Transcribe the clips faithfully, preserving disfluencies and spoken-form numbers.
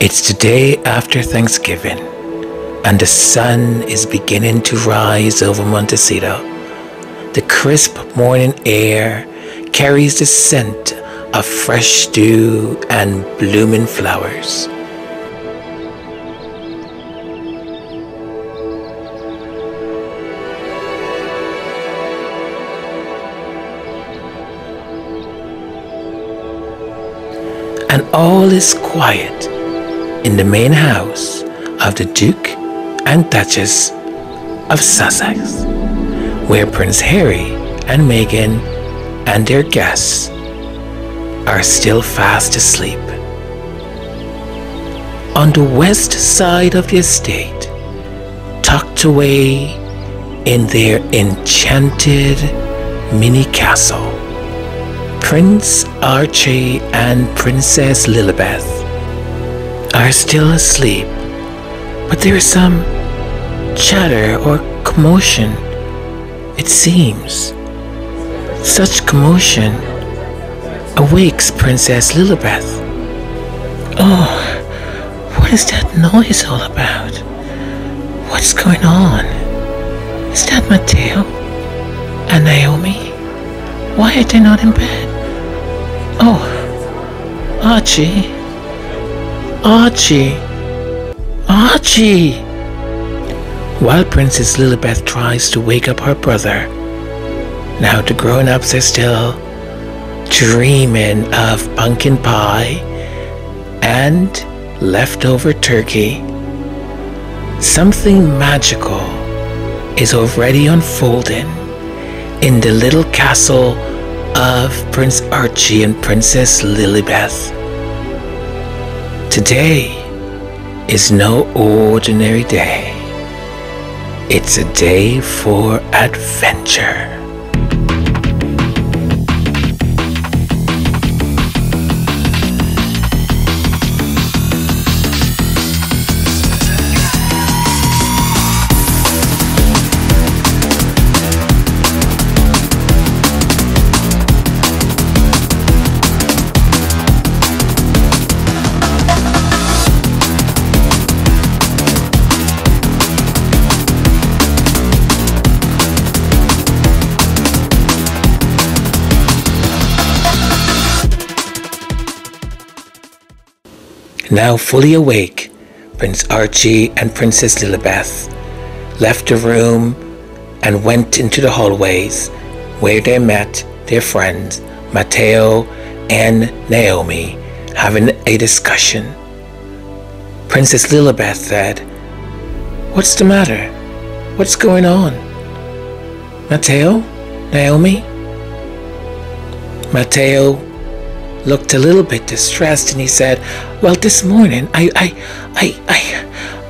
It's the day after Thanksgiving, and the sun is beginning to rise over Montecito. The crisp morning air carries the scent of fresh dew and blooming flowers. And all is quiet in the main house of the Duke and Duchess of Sussex, where Prince Harry and Meghan and their guests are still fast asleep. On the west side of the estate, tucked away in their enchanted mini castle, Prince Archie and Princess Lilibet are still asleep, but there is some chatter or commotion, it seems. Such commotion awakes Princess Lilibet. Oh, what is that noise all about? What's going on? Is that Matteo and Naomi? Why are they not in bed? Oh, Archie, Archie, Archie! While Princess Lilibet tries to wake up her brother, now the grown-ups are still dreaming of pumpkin pie and leftover turkey. Something magical is already unfolding in the little castle of Prince Archie and Princess Lilibet. Today is no ordinary day. It's a day for adventure. Now fully awake, Prince Archie and Princess Lilibet left the room and went into the hallways where they met their friends Matteo and Naomi having a discussion. Princess Lilibet said, "What's the matter? What's going on? Matteo? Naomi?" Matteo looked a little bit distressed and he said, "Well, this morning I I I I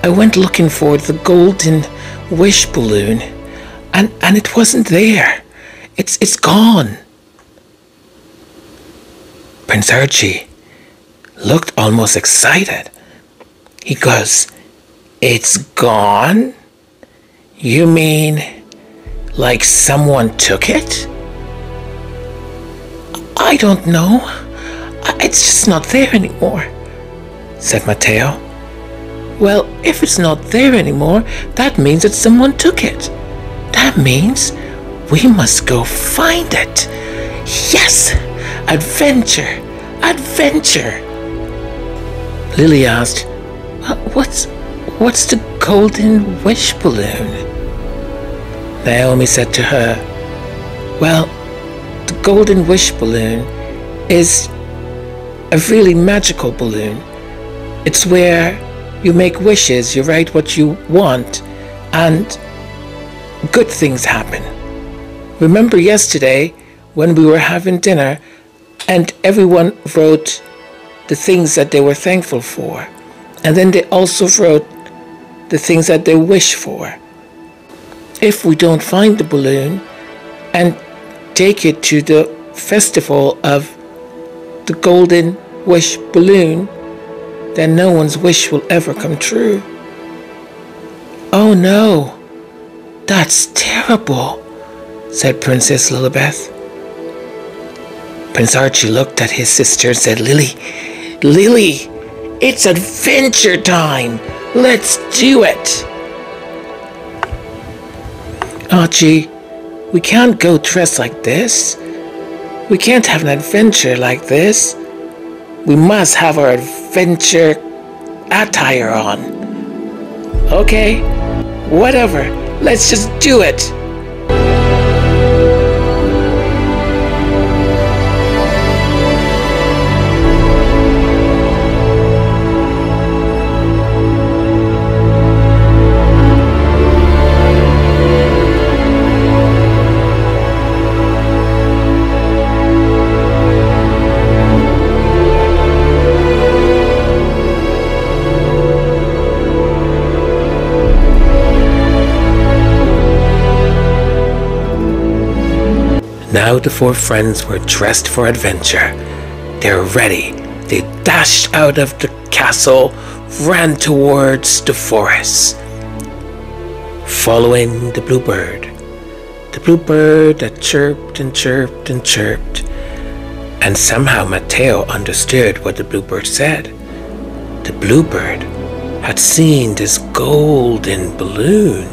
I went looking for the Golden Wish Balloon and and it wasn't there. It's it's gone." Prince Archie looked almost excited. He goes, "It's gone? You mean like someone took it?" "I don't know. It's just not there anymore," said Matteo. "Well, if it's not there anymore, that means that someone took it. That means we must go find it. Yes! Adventure! Adventure!" Lily asked, What's, what's the Golden Wish Balloon?" Naomi said to her, "Well, the Golden Wish Balloon is a really magical balloon. It's where you make wishes, you write what you want, and good things happen. Remember yesterday when we were having dinner and everyone wrote the things that they were thankful for, and then they also wrote the things that they wish for. If we don't find the balloon and take it to the festival of the Golden Wish Balloon, then no one's wish will ever come true." "Oh no, that's terrible," said Princess Lilibet. Prince Archie looked at his sister and said, Lily, Lily, It's adventure time! Let's do it! Archie, we can't go dressed like this. We can't have an adventure like this. We must have our adventure attire on. Okay, whatever. Let's just do it! Now the four friends were dressed for adventure. They were ready. They dashed out of the castle, ran towards the forest, following the bluebird. The bluebird that chirped and chirped and chirped. And somehow Matteo understood what the bluebird said. The bluebird had seen this golden balloon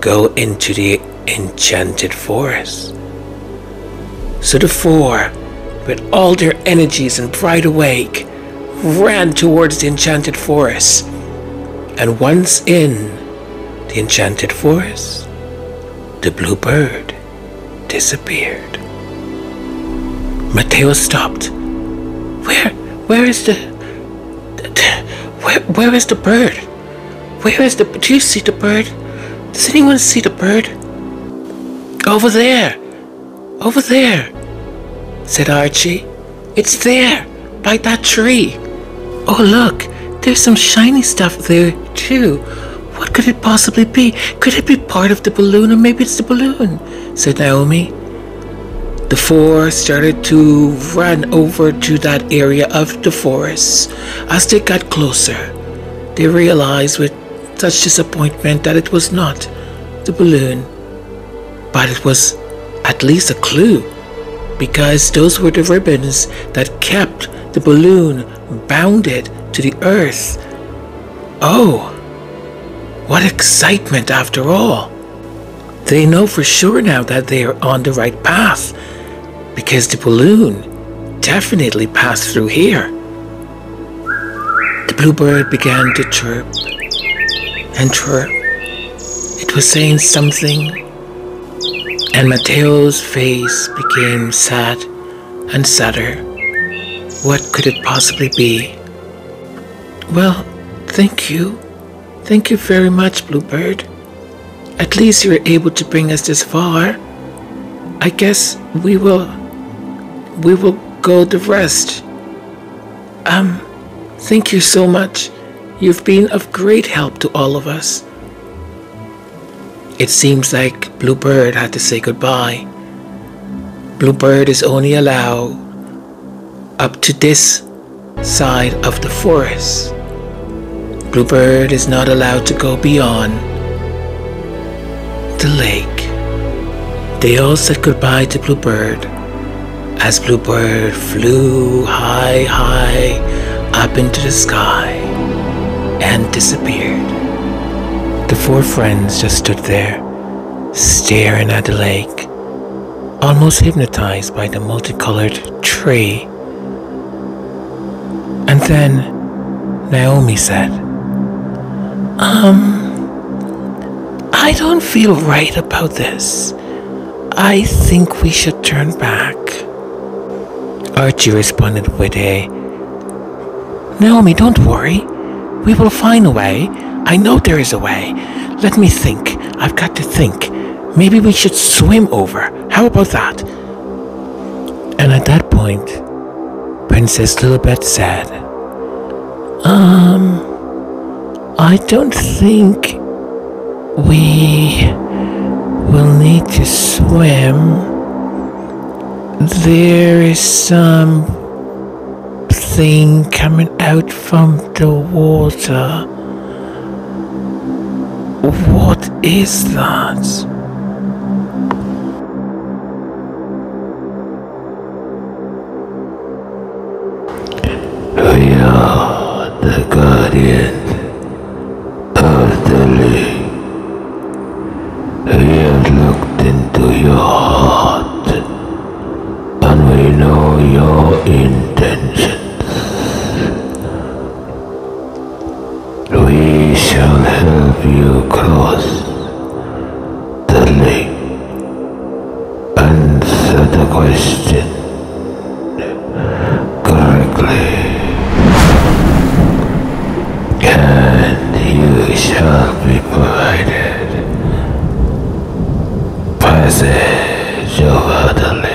go into the enchanted forest. So the four, with all their energies and pride awake, ran towards the enchanted forest. And once in the enchanted forest, the blue bird disappeared. Matteo stopped. Where, where is the, the, the where, where is the bird? Where is the, do you see the bird? Does anyone see the bird? Over there. Over there, said Archie. It's there, by that tree. Oh look, there's some shiny stuff there too. What could it possibly be? Could it be part of the balloon, or maybe it's the balloon, said Naomi. The four started to run over to that area of the forest. As they got closer, they realized with such disappointment that it was not the balloon, but it was at least a clue, because those were the ribbons that kept the balloon bounded to the earth. Oh, what excitement after all. They know for sure now that they are on the right path, because the balloon definitely passed through here. The bluebird began to chirp and chirp. It was saying something, and Matteo's face became sad and sadder. What could it possibly be? Well, thank you. Thank you very much, Bluebird. At least you were able to bring us this far. I guess we will... we will go the rest. Um, thank you so much. You've been of great help to all of us. It seems like Bluebird had to say goodbye. Bluebird is only allowed up to this side of the forest. Bluebird is not allowed to go beyond the lake. They all said goodbye to Bluebird as Bluebird flew high, high up into the sky and disappeared. The four friends just stood there, staring at the lake, almost hypnotized by the multicolored tree. And then Naomi said, Um, I don't feel right about this. I think we should turn back. Archie responded with a, Naomi, don't worry. We will find a way. I know there is a way. Let me think. I've got to think. Maybe we should swim over. How about that? And at that point, Princess Lilibet said, Um, I don't think we will need to swim. There is something coming out from the water. What is that? Oh, yeah. guardian of the living. We have looked into your heart, and we know your intentions. We shall help you cross the lake. Answer the question correctly, and you shall be provided passage over the lake.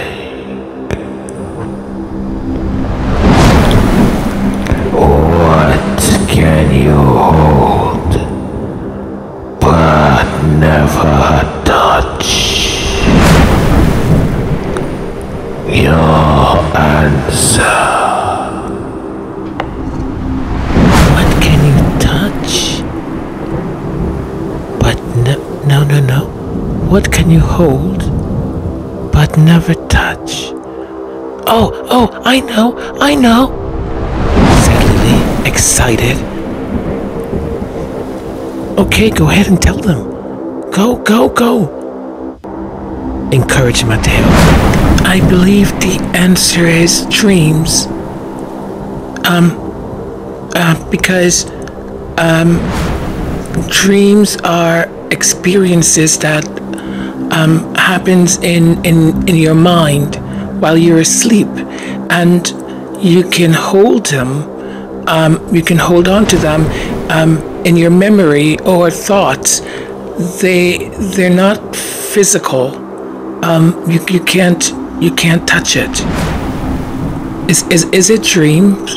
What can you hold but never touch? Your answer. No, no, no. What can you hold but never touch? Oh, oh, I know, I know, said Lily, excited. Okay, go ahead and tell them. Go, go, go, encouraged Matteo. I believe the answer is dreams. Um, uh, because, um, dreams are experiences that um, happens in, in, in your mind while you're asleep, and you can hold them, um, you can hold on to them um, in your memory or thoughts. They, they're not physical. Um, you, you, can't, you can't touch it. Is, is, is it dreams?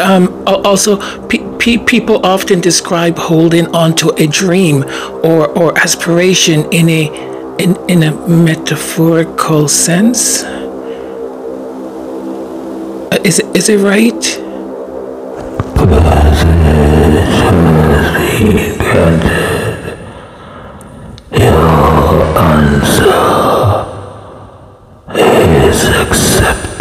Um, also, pe pe people often describe holding onto a dream or, or aspiration in a in, in a metaphorical sense. Uh, is it is it right? Your answer is accepted.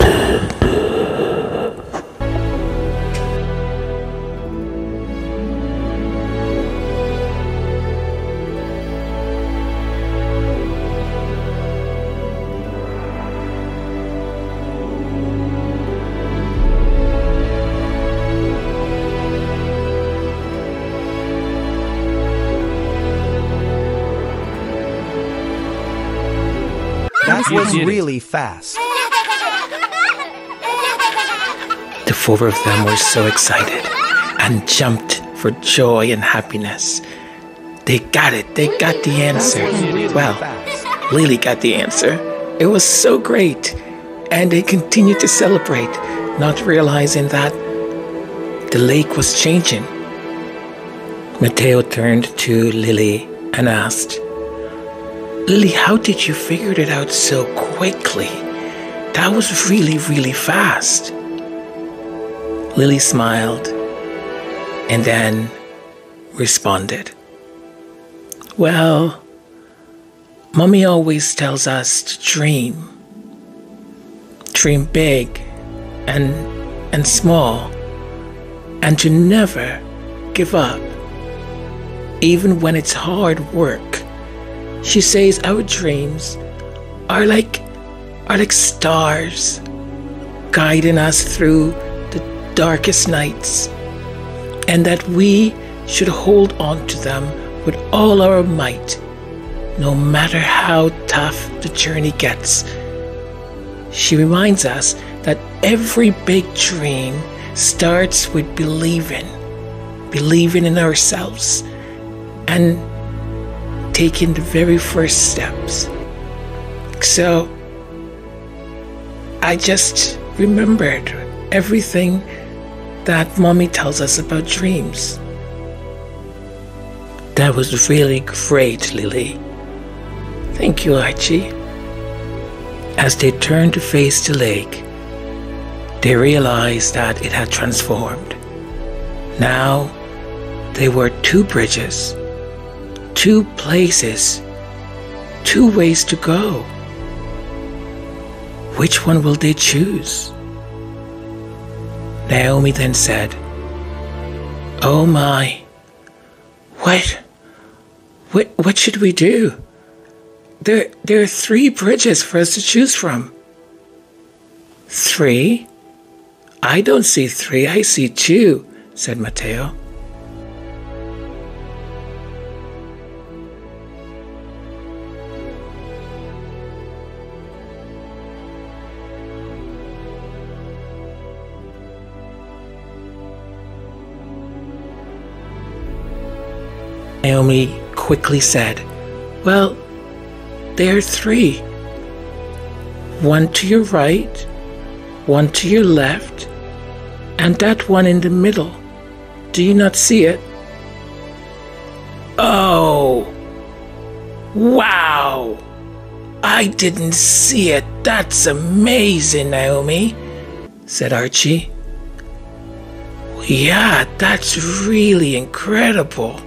That was really fast. The four of them were so excited and jumped for joy and happiness. They got it. They got the answer. Well, Lily got the answer. It was so great. And they continued to celebrate, not realizing that the lake was changing. Matteo turned to Lily and asked, Lily, how did you figure it out so quickly? That was really, really fast. Lily smiled and then responded. Well, Mommy always tells us to dream. Dream big and, and small, and to never give up, even when it's hard work. She says our dreams are like are like stars guiding us through the darkest nights, and that we should hold on to them with all our might, no matter how tough the journey gets. She reminds us that every big dream starts with believing, believing in ourselves, and taking the very first steps. So I just remembered everything that Mommy tells us about dreams. That was really great, Lily. Thank you, Archie. As they turned to face the lake, they realized that it had transformed. Now they were two bridges, two places, two ways to go. Which one will they choose? Naomi then said, "Oh my, what, what, what should we do? There, there are three bridges for us to choose from." "Three? I don't see three, I see two," said Matteo. Naomi quickly said, "Well, there are three. One to your right, one to your left, and that one in the middle. Do you not see it?" "Oh! Wow! I didn't see it! That's amazing, Naomi!" said Archie. "Yeah, that's really incredible.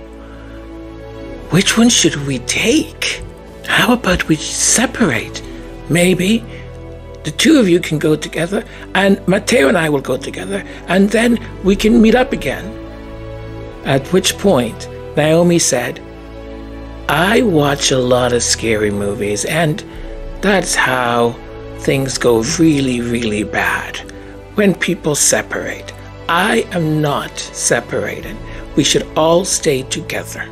Which one should we take? How about we separate? Maybe the two of you can go together, and Matteo and I will go together, and then we can meet up again." At which point, Naomi said, "I watch a lot of scary movies, and that's how things go really, really bad, when people separate. I am not separated. We should all stay together."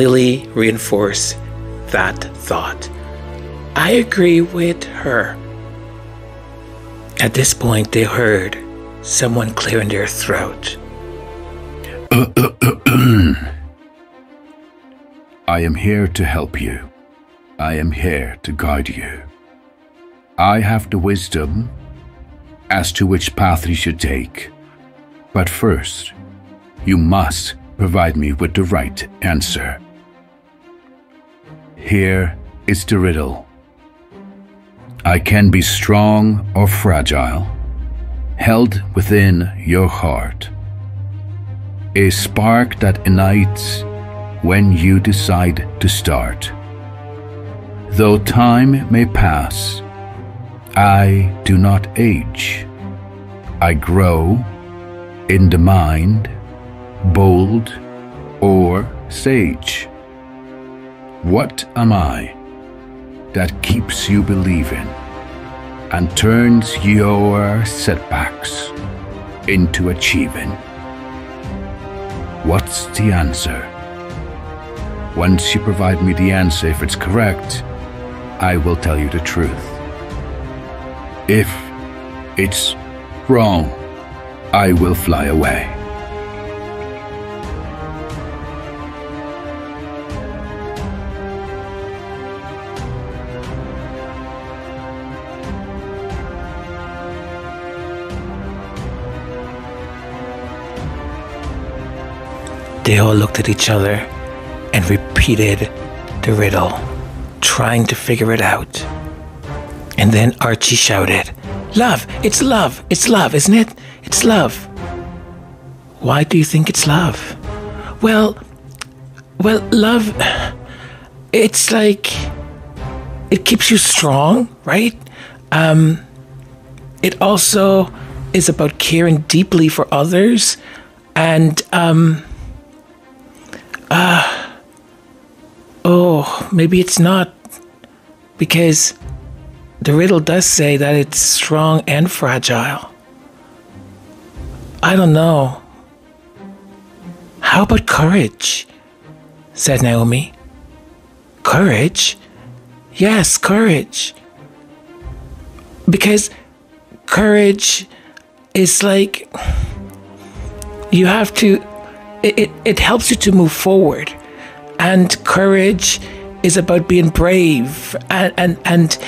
Lily reinforced that thought. "I agree with her." At this point, they heard someone clearing their throat. "I am here to help you. I am here to guide you. I have the wisdom as to which path you should take. But first, you must provide me with the right answer. Here is the riddle. I can be strong or fragile, held within your heart. A spark that ignites when you decide to start. Though time may pass, I do not age. I grow in the mind, bold or sage. What am I that keeps you believing and turns your setbacks into achieving? What's the answer? Once you provide me the answer, if it's correct, I will tell you the truth. If it's wrong, I will fly away." They all looked at each other and repeated the riddle, trying to figure it out. And then Archie shouted, "Love! It's love! It's love, isn't it? It's love!" "Why do you think it's love?" Well, well, love, it's like, it keeps you strong, right? Um, it also is about caring deeply for others, and, um... Ah, uh, oh, maybe it's not, because the riddle does say that it's strong and fragile. I don't know. "How about courage?" said Naomi. "Courage? Yes, courage. Because courage is like, you have to... It, it, it helps you to move forward, and courage is about being brave, and, and, and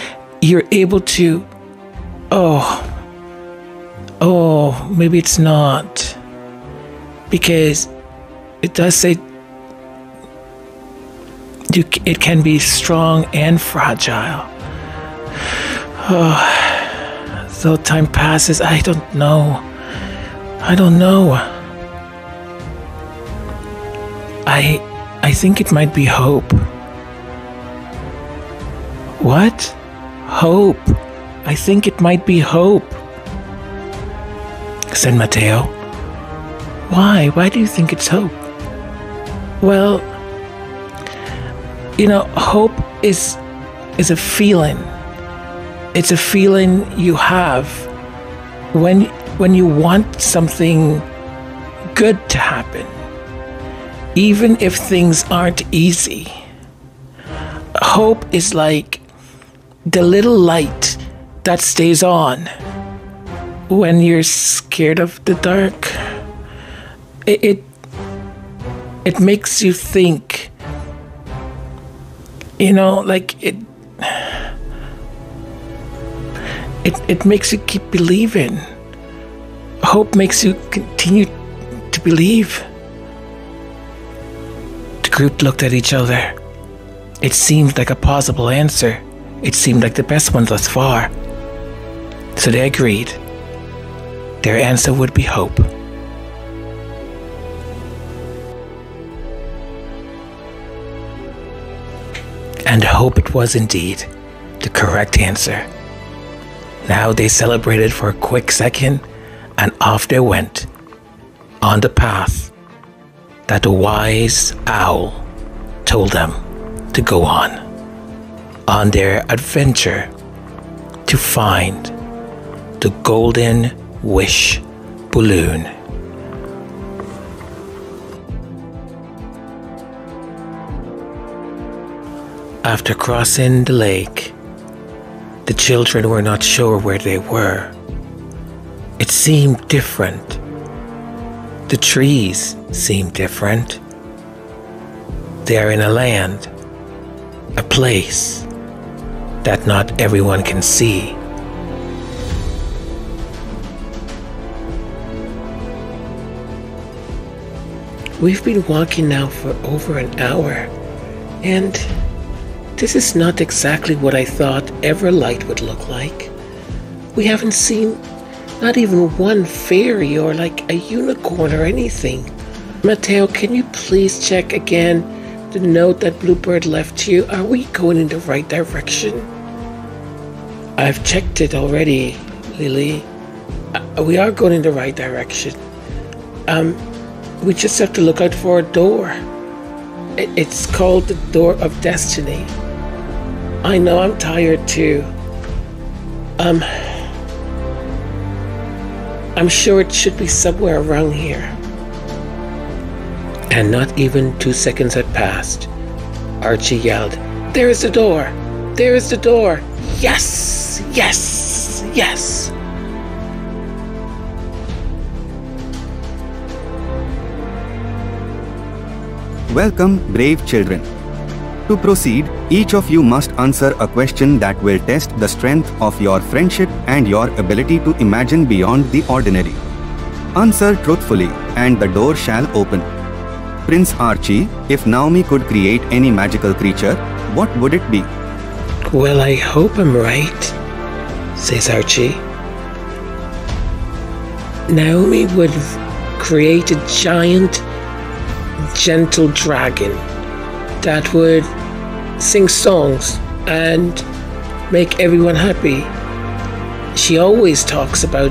you're able to, oh, oh, maybe it's not, because it does say you, it can be strong and fragile. Oh, though time passes, I don't know, I don't know. I, I think it might be hope." "What?" "Hope. I think it might be hope." said Matteo. Why? Why do you think it's hope? Well, you know, hope is is a feeling. It's a feeling you have when when you want something good to happen, even if things aren't easy. Hope is like the little light that stays on when you're scared of the dark. It it, it makes you think, you know, like it, it it makes you keep believing. Hope makes you continue to believe. The group looked at each other. It seemed like a possible answer. It seemed like the best one thus far. So they agreed. Their answer would be hope. And hope it was indeed, the correct answer. Now they celebrated for a quick second, and off they went, on the path that the wise owl told them to go on, on their adventure to find the Golden Wish Balloon. After crossing the lake, the children were not sure where they were. It seemed different. The trees seemed different. They are in a land, a place that not everyone can see. We've been walking now for over an hour, and this is not exactly what I thought Everlight would look like. We haven't seen not even one fairy or like a unicorn or anything. Matteo, can you please check again the note that Bluebird left you? Are we going in the right direction? I've checked it already, Lily. Uh, we are going in the right direction. Um, we just have to look out for a door. It, it's called the Door of Destiny. I know, I'm tired too. Um, I'm sure it should be somewhere around here. And not even two seconds had passed. Archie yelled, "There is the door! There is the door! Yes! Yes! Yes!" Welcome, brave children. To proceed, each of you must answer a question that will test the strength of your friendship and your ability to imagine beyond the ordinary. Answer truthfully, and the door shall open. Prince Archie, if Naomi could create any magical creature, what would it be? Well, I hope I'm right, says Archie. Naomi would create a giant, gentle dragon that would sing songs and make everyone happy. She always talks about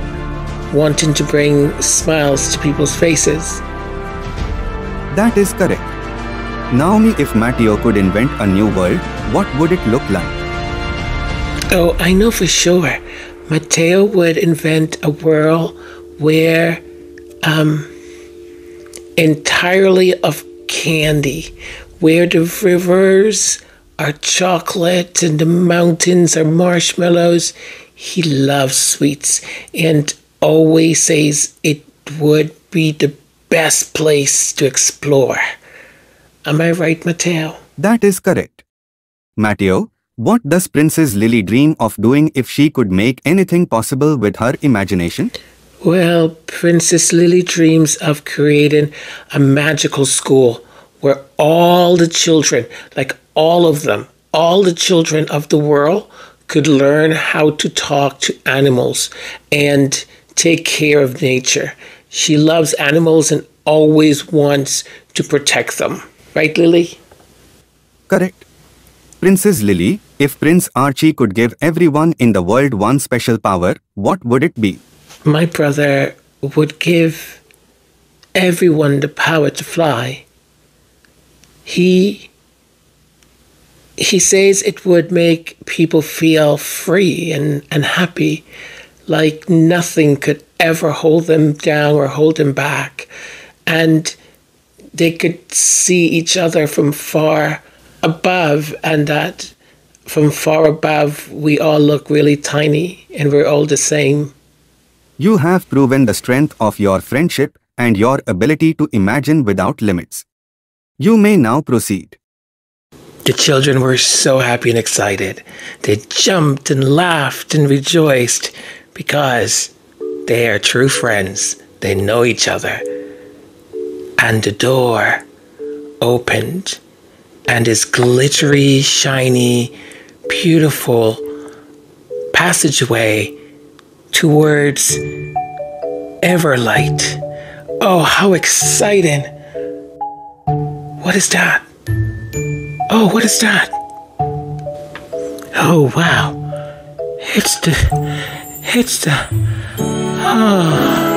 wanting to bring smiles to people's faces. That is correct. Naomi, if Matteo could invent a new world, what would it look like? Oh, I know for sure. Matteo would invent a world where, um, entirely of candy, where the rivers are chocolate and the mountains are marshmallows. He loves sweets and always says it would be the best place to explore. Am I right, Matteo? That is correct. Matteo, what does Princess Lily dream of doing if she could make anything possible with her imagination? Well, Princess Lily dreams of creating a magical school where all the children, like all of them, all the children of the world could learn how to talk to animals and take care of nature. She loves animals and always wants to protect them. Right, Lily? Correct. Princess Lily, if Prince Archie could give everyone in the world one special power, what would it be? My brother would give everyone the power to fly. He, he says it would make people feel free and, and happy, like nothing could ever hold them down or hold them back. And they could see each other from far above, and that from far above we all look really tiny and we're all the same. You have proven the strength of your friendship and your ability to imagine without limits. You may now proceed. The children were so happy and excited. They jumped and laughed and rejoiced because they are true friends. They know each other. And the door opened, and this glittery, shiny, beautiful passageway towards Everlight. Oh, how exciting! What is that? Oh, what is that? Oh, wow. It's the... It's the... Oh...